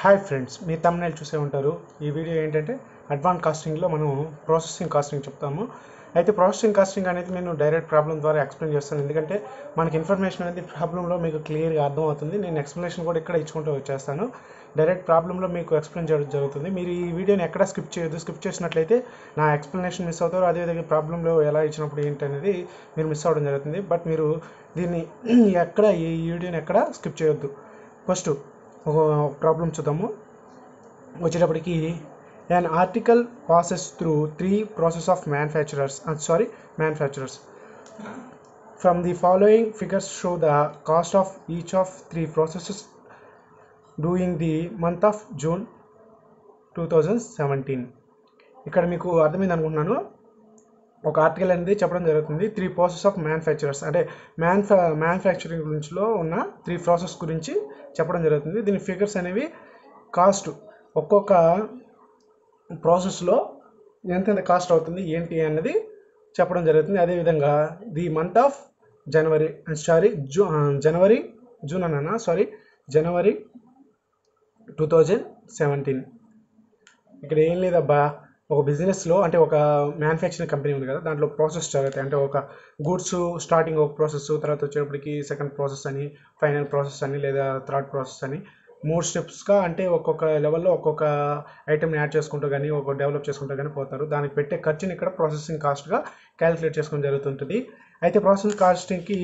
High friends मी thumbnail चूसे उंटारू ई वीडियो एंटंटे अडवांस कास्टिंग लो मनम प्रोसेसिंग कास्टिंग चेप्तामु। अयिते प्रोसेसिंग कास्टिंग अनेदी नेनु डायरेक्ट प्रॉब्लम द्वारा एक्सप्लेन चेस्तानु एंदुकंटे मनकि इन्फॉर्मेशन अनेदी प्रॉब्लम लो मीकु क्लियर गा अर्थम अवुतुंदी। नेनु एक्सप्लेनेशन कूडा इक्कड इच्चुकुंटू वच्चेस्तानु डायरेक्ट प्रॉब्लम लो मीकु एक्सप्लेन चेयडम जरुगुतुंदी। मीरु ई वीडियोनि एक्कड स्किप चेयोद्दु, स्किप चेसिनट्लयिते ना एक्सप्लेनेशन मिस अवुतारु। अदे विधंगा प्रॉब्लम लो एला इच्चिनप्पुडु एंटि अनेदी मीरु मिस अवडम जरुगुतुंदी। बट मीरु दीनि एक्कड ई वीडियोनि एक्कड स्किप चेयोद्दु। फस्ट प्रॉब्लम चूद्दामु। वच्चेटप्पटिकी an article passes through three process of manufacturers from the following figures show the cost of each of three processes during the month of June 2017। इक्कड़ मीकु अर्थमैंदि अनुकुंटुन्नानु। ఒక ఆర్టికల్ అనేది చెప్పడం జరుగుతుంది త్రీ ప్రాసెస్ ఆఫ్ మ్యానుఫ్యాక్చరర్స్ అంటే manufacturing గురించిలో ఉన్న three process గురించి చెప్పడం జరుగుతుంది। దీని ఫిగర్స్ అనేవి కాస్ట్ ఒక్కొక్క ప్రాసెస్లో ఎంతెంత కాస్ట్ అవుతుంది ఏంటి అనేది చెప్పడం జరుగుతుంది। అదేవిధంగా the month of January January 2017 ఇక్కడ ఏం లేదబ్బా ఒక బిజినెస్ లో అంటే ఒక మ్యానుఫ్యాక్చరింగ్ కంపెనీ ఉంది కదా దాంట్లో ప్రాసెస్ జరుగుతాయి అంటే ఒక గూడ్స్ స్టార్టింగ్ ఒక ప్రాసెస్ తర్వాత వచ్చేటప్పటికి సెకండ్ ప్రాసెస్ అని ఫైనల్ ప్రాసెస్ అని లేదా థర్డ్ ప్రాసెస్ అని మూడు స్టెప్స్గా అంటే ఒక్కొక్క లెవెల్లో ఒక్కొక్క ఐటమ్ని యాడ్ చేసుకుంటూ కానీ ఒక్కొక్క డెవలప్ చేసుకుంటూ కానీ పోతారు। దానికి పెట్టే ఖర్చుని ఇక్కడ ప్రాసెసింగ్ కాస్ట్గా క్యాలిక్యులేట్ చేసుకోవడం జరుగుతుంటుంది। అయితే ప్రాసెసింగ్ కాస్టింగ్కి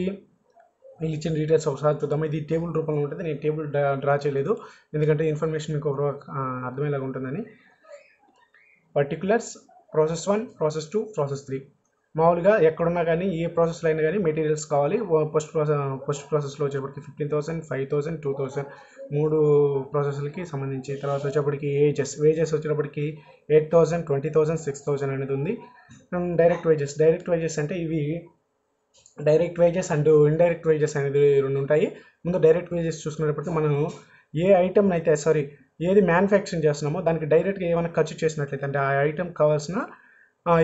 వీళ్ళు ఇచ్చిన డీటెయిల్స్ ఒకసారి చూద్దాం। ఇది టేబుల్ రూపంలో ఉంటుంది, నేను టేబుల్ డ్రా చేయలేదు ఎందుకంటే ఇన్ఫర్మేషన్ మీకు అర్థమయ్యేలాగా ఉంటుందని। Particulars process 1 process 2 process 3 మామూలుగా ఎక్కడున్నా కానీ ఏ ప్రాసెస్లో అయినా కానీ మెటీరియల్స్ కావాలి। ఫస్ట్ ప్రాసెస్లో వచ్చేప్పటికి 15,000 5,000 2,000 మూడు ప్రాసెస్లకి సంబంధించి। తర్వాత వచ్చేప్పటికి వేజెస్ వచ్చేటప్పటికి 8,000 20,000 6,000 అనేది ఉంది। డైరెక్ట్ వేజెస్ అంటే ఇవి direct wages and indirect wages అనేది రెండు ఉంటాయి। ముందు డైరెక్ట్ వేజెస్ చూసుకునేటప్పటికి మనం ఏ ఐటమ్ అయితే ఏది మ్యానుఫ్యాక్చరింగ్ చేస్తున్నామో దానికి డైరెక్ట్గా ఏమైనా ఖర్చు చేసినట్లయితే అంటే ఆ ఐటమ్ కావాల్సిన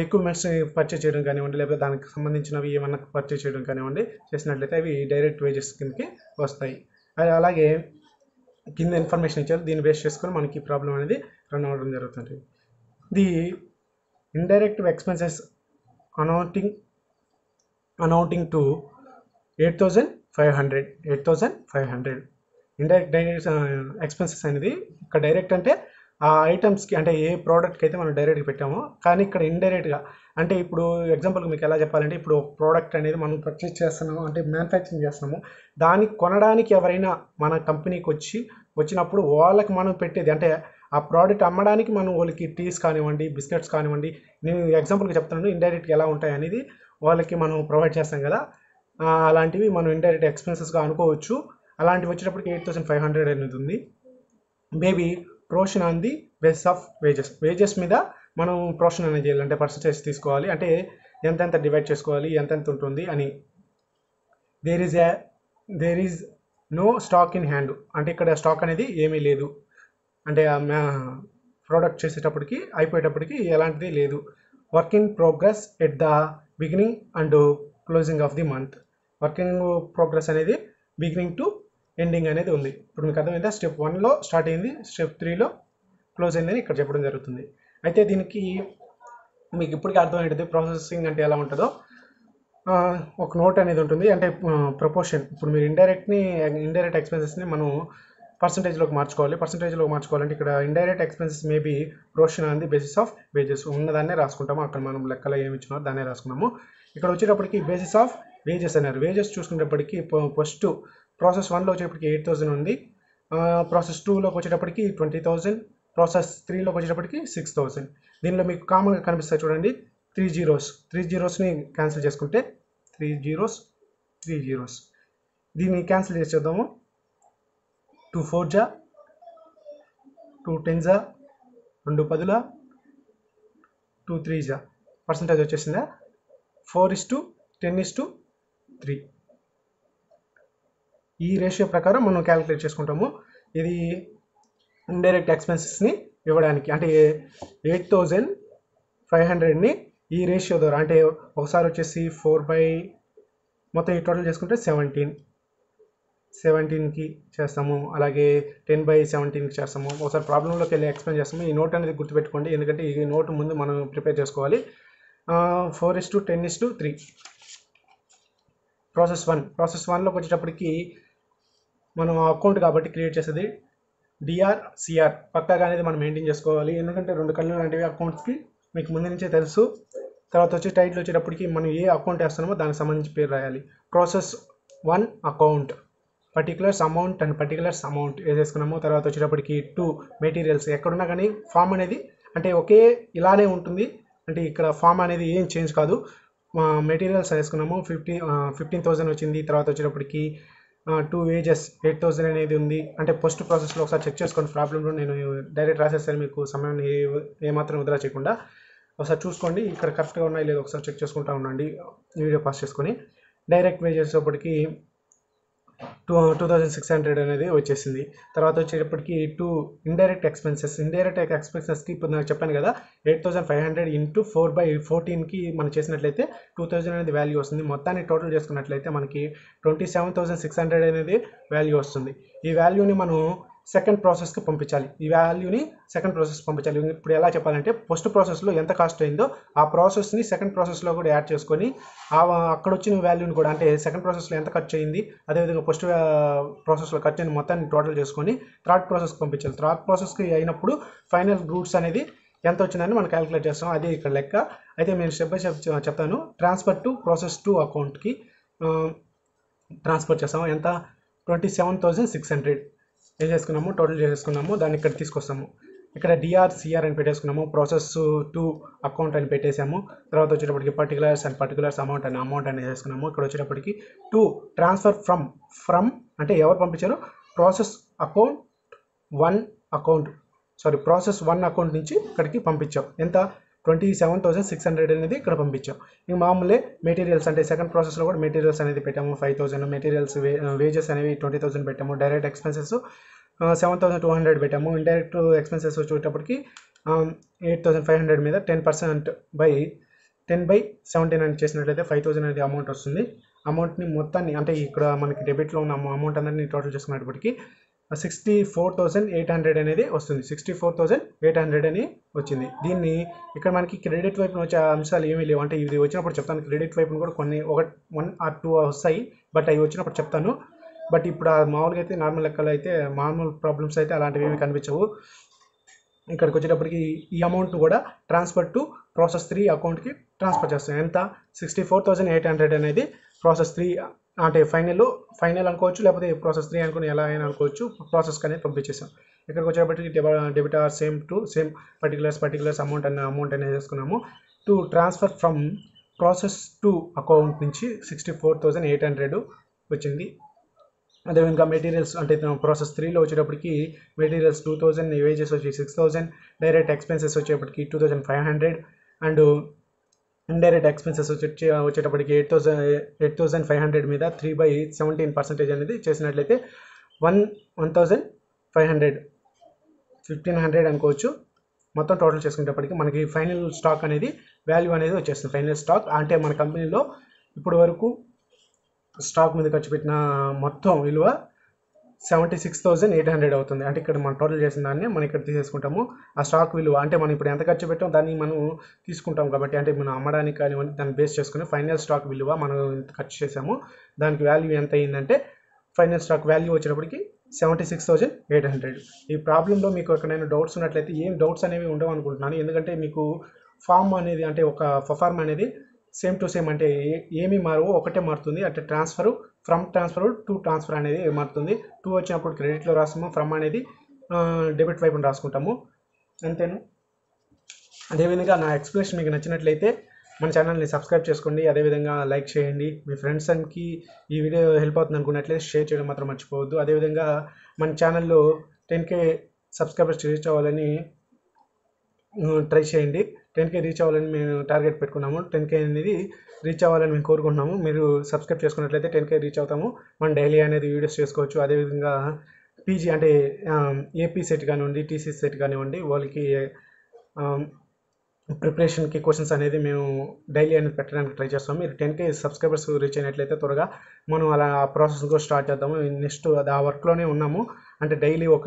ఎక్విప్మెంట్స్ పర్చేస్ చేయడం కానివ్వండి లేకపోతే దానికి సంబంధించినవి ఏమైనా పర్చేస్ చేయడం కానివ్వండి చేసినట్లయితే అవి డైరెక్ట్ వేజెస్ కిందకి వస్తాయి। అలాగే కింద ఇన్ఫర్మేషన్ ఇచ్చారు దీన్ని బేస్ చేసుకొని మనకి ప్రాబ్లం అనేది రన్ అవ్వడం జరుగుతుంది। The indirect expenses amounting to 8,500 indirect expenses అనేది ఇక్కడ డైరెక్ట్ అంటే ఆ ఐటమ్స్కి అంటే ఏ ప్రోడక్ట్కి అయితే మనం డైరెక్ట్గా పెట్టామో కానీ ఇక్కడ ఇండైరెక్ట్గా అంటే ఇప్పుడు ఎగ్జాంపుల్కి మీకు ఎలా చెప్పాలంటే ఇప్పుడు ప్రోడక్ట్ అనేది మనం పర్చేస్ చేస్తున్నాము అంటే మ్యానుఫ్యాక్చరింగ్ చేస్తున్నాము దాన్ని కొనడానికి ఎవరైనా మన కంపెనీకి వచ్చినప్పుడు వాళ్ళకి మనం పెట్టేది అంటే ఆ ప్రోడక్ట్ అమ్మడానికి మనం వాళ్ళకి టీస్ కానివ్వండి బిస్కెట్స్ కానివ్వండి నేను ఎగ్జాంపుల్కి చెప్తున్నాను ఇండైరెక్ట్గా ఎలా ఉంటాయి అనేది వాళ్ళకి మనం ప్రొవైడ్ చేస్తాం కదా అలాంటివి మనం ఇండైరెక్ట్ ఎక్స్పెన్సెస్గా అనుకోవచ్చు। అలాంటివి వచ్చేటప్పటికి 8,500 అనేది ఉంది। Maybe ప్రోషన్ on the base of wages మీద మనం ప్రోషన్ అనేది చేయాలి అంటే పర్సంటేజ్ తీసుకోవాలి అంటే ఎంతెంత డివైడ్ చేసుకోవాలి ఎంతెంత ఉంటుంది అని। There is no stock in hand అంటే ఇక్కడ స్టాక్ అనేది ఏమీ లేదు అంటే ప్రోడక్ట్ చేసేటప్పటికి అయిపోయేటప్పటికి ఎలాంటిది లేదు। Work in progress at the beginning and closing of the month working progress అనేది బిగినింగ్ టు ఎండింగ్ అనేది ఉంది। ఇప్పుడు మీకు అర్థమైందా స్టెప్ 1లో స్టార్ట్ అయింది స్టెప్ 3లో క్లోజ్ అయిందని ఇక్కడ చెప్పడం జరుగుతుంది। అయితే దీనికి మీకు ఇప్పటికీ అర్థమైంది ప్రాసెసింగ్ అంటే ఎలా ఉంటుందో ఒక నోట్ అనేది ఉంటుంది అంటే ప్రపోర్షన్ ఇప్పుడు మీరు ఇండైరెక్ట్ ఎక్స్పెన్సెస్ని మనం పర్సంటేజ్లోకి మార్చుకోవాలి పర్సంటేజ్లోకి మార్చుకోవాలంటే ఇక్కడ indirect expenses maybe ప్రోషన్ on the basis of wages ఉన్నదాన్నే రాసుకుంటాము అక్కడ మనం లెక్కలో ఏమి ఇచ్చినామో దాన్నే రాసుకున్నాము। ఇక్కడ వచ్చేటప్పటికి బేసిస్ ఆఫ్ వేజెస్ అన్నారు వేజెస్ చూసుకునేటప్పటికి ఫస్ట్ ప్రాసెస్ 1లో వచ్చేటప్పటికి 8,000 ఉంది ప్రాసెస్ 2లోకి వచ్చేటప్పటికి 20,000 ప్రాసెస్ 3లోకి వచ్చేటప్పటికి 6,000 దీనిలో మీకు కామన్గా కనిపిస్తాయి చూడండి త్రీ జీరోస్ని క్యాన్సిల్ చేసుకుంటే త్రీ జీరోస్ దీన్ని క్యాన్సిల్ చేసేద్దాము 2 4 జా 2 10 జా 2 10 లా 2 3 జా పర్సంటేజ్ వచ్చేసిందా 4:10:3 ఈ రేషియో ప్రకారం మనం క్యాలిక్యులేట్ చేసుకుంటాము। ఇది ఇండైరెక్ట్ ఎక్స్పెన్సెస్ని ఇవ్వడానికి అంటే 8,500ని ఈ రేషియో ద్వారా అంటే ఒకసారి వచ్చేసి 4 బై మొత్తం ఈ టోటల్ చేసుకుంటే 17 17 की చేస్తాము అలాగే 10/17 కి చేస్తాము ఒకసారి ప్రాబ్లం లోకి వెళ్ళి ఎక్స్‌ప్లెయిన్ చేస్తాము ఈ నోట్ అనేది గుర్తు పెట్టుకోండి ఎందుకంటే ఈ నోట్ ముందు మనం ప్రిపేర్ చేసుకోవాలి 4:10:3 ప్రాసెస్ 1 లోకి వచ్చేటప్పటికి మనం అకౌంట్ కాబట్టి క్రియేట్ చేసేది డిఆర్ సిఆర్ పక్కాగా అనేది మనం మెయింటైన్ చేసుకోవాలి ఎందుకంటే రెండు కళ్ళు లాంటివి అకౌంట్స్ కి మీకు ముందు నుంచే తెలుసు తర్వాత వచ్చే టైటిల్ వచ్చేటప్పటికి మనం ఏ అకౌంట్ చేస్తామో దానికి సంబంధించి పేరు రాయాలి process 1 account particulars amount and particulars amount वेसुकुन्नामो तर्वात वच्चेटप्पटिकी 2 मेटीरियल्स एक्कडुन्ना गानी फॉर्म अनेदी अंटे ओके इलाने उंटुंदी अंटे इक्कड फॉर्म अनेदी एम चेंज कादु मेटीरियल्स वेसुकुन्नामो 15,000 वच्चिंदी तर्वात वच्चेटप्पटिकी 2 वेजेस 8,000 अनेदी उंदी अंटे पोस्ट प्रासेस लो ओकसारि चेक चेसुकोंडि प्रॉब्लम लो नेनु डायरेक्ट रासेसानु मीकु समयं ए मात्रं उद्रा चेयकुंडा ओकसारि चूसुकोंडि इक्कड करेक्ट गा उन्नायो लेदो ओकसारि चेक चेसुकुंटा उंडंडी वीडियो पास चेसुकोनि डायरेक्ट वेजेस लोपటికి 2,600 అనేది వచ్చేసింది తర్వాత వచ్చేటప్పటికి 2 ఇండైరెక్ట్ ఎక్స్‌పెన్సెస్ కి ఇప్పుడు నేను చెప్పాను కదా 8,500 * 4/14 కి మనం చేసినట్లయితే 2,000 అనేది వాల్యూ వస్తుంది మొత్తాన్ని టోటల్ చేసుకున్నట్లయితే మనకి 27,600 అనేది వాల్యూ వస్తుంది ఈ వాల్యూని మనం సెకండ్ ప్రాసెస్ కి పంపించాలి ఇప్పుడు ఎలా చెప్పాలంటే ఫస్ట్ ప్రాసెస్ లో ఎంత కాస్ట్ అయ్యిందో ఆ ప్రాసెస్ ని సెకండ్ ప్రాసెస్ లో కూడా యాడ్ చేసుకొని అక్కడ వచ్చిన వాల్యూని కూడా అంటే సెకండ్ ప్రాసెస్ లో ఎంత ఖర్చు అయ్యింది అదే విధంగా ఫస్ట్ ప్రాసెస్ లో ఖర్చుని మొత్తాన్ని టోటల్ చేసుకొని థర్డ్ ప్రాసెస్ కి పంపించాలి థర్డ్ ప్రాసెస్ కి అయినప్పుడు ఫైనల్ రూట్స్ అనేది ఎంత వచ్చిందని మనం క్యాలిక్యులేట్ చేస్తాం అదే ఇక్కడ లెక్క అయితే నేను స్టెప్ బై స్టెప్ చెప్తాను ట్రాన్స్ఫర్ టు ప్రాసెస్ 2 అకౌంట్ కి ట్రాన్స్ఫర్ చేస్తాం ఎంత 27,600 ఏం చేసుకున్నామో టోటల్ చేసుకున్నామో దాన్ని ఇక్కడ తీసుకొస్తాము ఇక్కడ డిఆర్ సిఆర్ అని పెట్టేసుకున్నాము ప్రాసెస్ 2 అకౌంట్ అని పెట్టేసాము తర్వాత వచ్చేటప్పటికి పర్టిక్యులర్స్ అమౌంట్ అని చేసుకున్నాము ఇక్కడ వచ్చేటప్పటికి 2 ట్రాన్స్ఫర్ ఫ్రమ్ అంటే ఎవరు పంపించారు ప్రాసెస్ 1 అకౌంట్ నుంచి ఇక్కడికి పంపించాం ఎంత 27,600 అనేది ఇక్కడ పంపించాం ఇక మామూలే మెటీరియల్స్ అంటే సెకండ్ ప్రాసెస్లో కూడా మెటీరియల్స్ అనేది పెట్టాము 5,000 మెటీరియల్స్ వేజెస్ అనేవి 20,000 పెట్టాము డైరెక్ట్ ఎక్స్పెన్సెస్ 7,200 పెట్టాము ఇండైరెక్ట్ ఎక్స్పెన్సెస్ వచ్చేటప్పటికి 8,500 మీద 10% బై 10/17 అని చేసినట్లయితే 5,000 అనేది అమౌంట్ వస్తుంది అమౌంట్ని మొత్తాన్ని అంటే ఇక్కడ మనకి డెబిట్లో ఉన్న అమౌంట్ అందరినీ టోటల్ చేసుకున్నప్పటికీ 64,800 అనేది వస్తుంది 64,800 అని వచ్చింది దీన్ని ఇక్కడ మనకి క్రెడిట్ వైపున వచ్చే అంశాలు ఏమీ లేవు అంటే ఇది వచ్చినప్పుడు చెప్తాను క్రెడిట్ వైపున కూడా కొన్ని 1 or 2 వస్తాయి బట్ అవి వచ్చినప్పుడు చెప్తాను బట్ ఇప్పుడు మామూలుగా అయితే నార్మల్ లెక్కలు అయితే మామూలు ప్రాబ్లమ్స్ అయితే అలాంటివి ఏమీ కనిపించవు ఇక్కడికి వచ్చేటప్పటికి ఈ అమౌంట్ కూడా ట్రాన్స్ఫర్ టు ప్రాసెస్ 3 అకౌంట్కి ట్రాన్స్ఫర్ చేస్తాం ఎంత 64,800 అనేది ప్రాసెస్ 3 అంటే ఫైనల్ అనుకోవచ్చు లేకపోతే ప్రాసెస్ 3 అనుకుని ఎలా అయినా అనుకోవచ్చు ప్రాసెస్కి అనేది పంపించేసాం ఇక్కడికి వచ్చేటప్పటికి డెబిటార్ సేమ్ పర్టిక్యులర్స్ అమౌంట్ అనే చేసుకున్నాము to transfer from process 2 account నుంచి 64,800 వచ్చింది అదేవిధంగా మెటీరియల్స్ అంటే ప్రాసెస్ 3లో వచ్చేటప్పటికి మెటీరియల్స్ 2,000 వేజెస్ వచ్చి 6,000 డైరెక్ట్ ఎక్స్పెన్సెస్ వచ్చేటప్పటికి 2,500 అండ్ ఇండైరెక్ట్ ఎక్స్పెన్సెస్ వచ్చేటప్పటికి 8,500 మీద 3/17% అనేది చేసినట్లయితే 1,500 అనుకోవచ్చు మొత్తం టోటల్ చేసుకునేటప్పటికి మనకి ఫైనల్ స్టాక్ అనేది వాల్యూ అనేది వచ్చేస్తుంది ఫైనల్ స్టాక్ అంటే మన కంపెనీలో ఇప్పటి వరకు స్టాక్ మీద ఖర్చు పెట్టిన మొత్తం విలువ 76,800 అవుతుంది అంటే ఇక్కడ మనం టోటల్ చేసిన దాన్ని మనం ఇక్కడ తీసేసుకుంటాము ఆ స్టాక్ విలువ అంటే మనం ఇప్పుడు ఎంత ఖర్చు పెట్టాం దాన్ని మనం తీసుకుంటాం కాబట్టి అంటే మనం అమ్మడానికి కానివ్వండి దాన్ని బేస్ చేసుకుని ఫైనల్ స్టాక్ విలువ మనం ఎంత ఖర్చు చేసాము దానికి వాల్యూ ఎంత అయిందంటే ఫైనల్ స్టాక్ వాల్యూ వచ్చేటప్పటికి 76,800 ఈ ప్రాబ్లంలో మీకు ఎక్కడైనా డౌట్స్ ఉన్నట్లయితే ఏం డౌట్స్ అనేవి ఉండవు అనుకుంటున్నాను ఎందుకంటే మీకు ఫామ్ అనేది అంటే ఒక ఫార్మ్ అనేది సేమ్ టు సేమ్ అంటే ఏమీ మారవు ఒకటే మారుతుంది అంటే transfer from transfer to transfer అనేది మారుతుంది 2 వచ్చినప్పుడు క్రెడిట్లో రాస్తాము ఫ్రమ్ అనేది డెబిట్ వైపున రాసుకుంటాము అంతేను అదేవిధంగా నా ఎక్స్‌ప్లనేషన్ మీకు నచ్చినట్లయితే మన ఛానల్ని సబ్స్క్రైబ్ చేసుకోండి అదేవిధంగా లైక్ చేయండి మీ ఫ్రెండ్స్కి ఈ వీడియో హెల్ప్ అవుతుంది అనుకున్నట్లయితే షేర్ చేయడం మాత్రం మర్చిపోవద్దు అదేవిధంగా మన ఛానల్లో 10K సబ్స్క్రైబర్స్ రీచ్ అవ్వాలని ట్రై చేయండి 10K రీచ్ అవ్వాలని మేము టార్గెట్ పెట్టుకున్నాము 10K అనేది రీచ్ అవ్వాలని మేము కోరుకుంటున్నాము మీరు సబ్స్క్రైబ్ చేసుకున్నట్లయితే 10K రీచ్ అవుతాము మనం డైలీ అనేది వీడియోస్ చేసుకోవచ్చు అదేవిధంగా పీజీ అంటే ఏపీ సెట్ కానివ్వండి టీసీ సెట్ కానివ్వండి వాళ్ళకి ప్రిపరేషన్ కి क्वेश्चंस అనేది మేము డైలీ అనేది పెట్టడానికి ట్రై చేస్తాం. మీరు 10k సబ్స్క్రైబర్స్ రీచ్ అయినట్లయితే త్వరగా మనం అలా ప్రాసెస్ కు స్టార్ట్ చేద్దాము. నెక్స్ట్ ఆ వర్క్ లోనే ఉన్నాము. అంటే డైలీ ఒక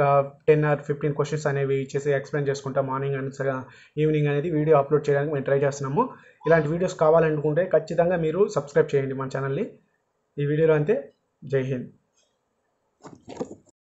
10 ఆర్ 15 క్వశ్చన్స్ అనేవి చేసి ఎక్స్ప్లెయిన్ చేసుకుంటా మార్నింగ్ అండ్ ఈవినింగ్ అనేది వీడియో అప్లోడ్ చేయడానికి మేము ట్రై చేస్తున్నాము. ఇలాంటి వీడియోస్ కావాలనుకుంటే ఖచ్చితంగా మీరు సబ్స్క్రైబ్ చేయండి మన ఛానల్ ని. ఈ వీడియోలో అంతే. జై హింద్.